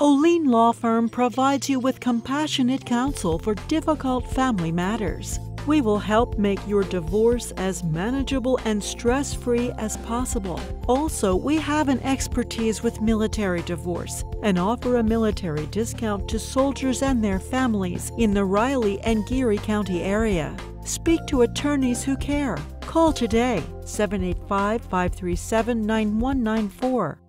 Oleen Law Firm provides you with compassionate counsel for difficult family matters. We will help make your divorce as manageable and stress-free as possible. Also, we have an expertise with military divorce and offer a military discount to soldiers and their families in the Riley and Geary County area. Speak to attorneys who care. Call today, 785-537-9194.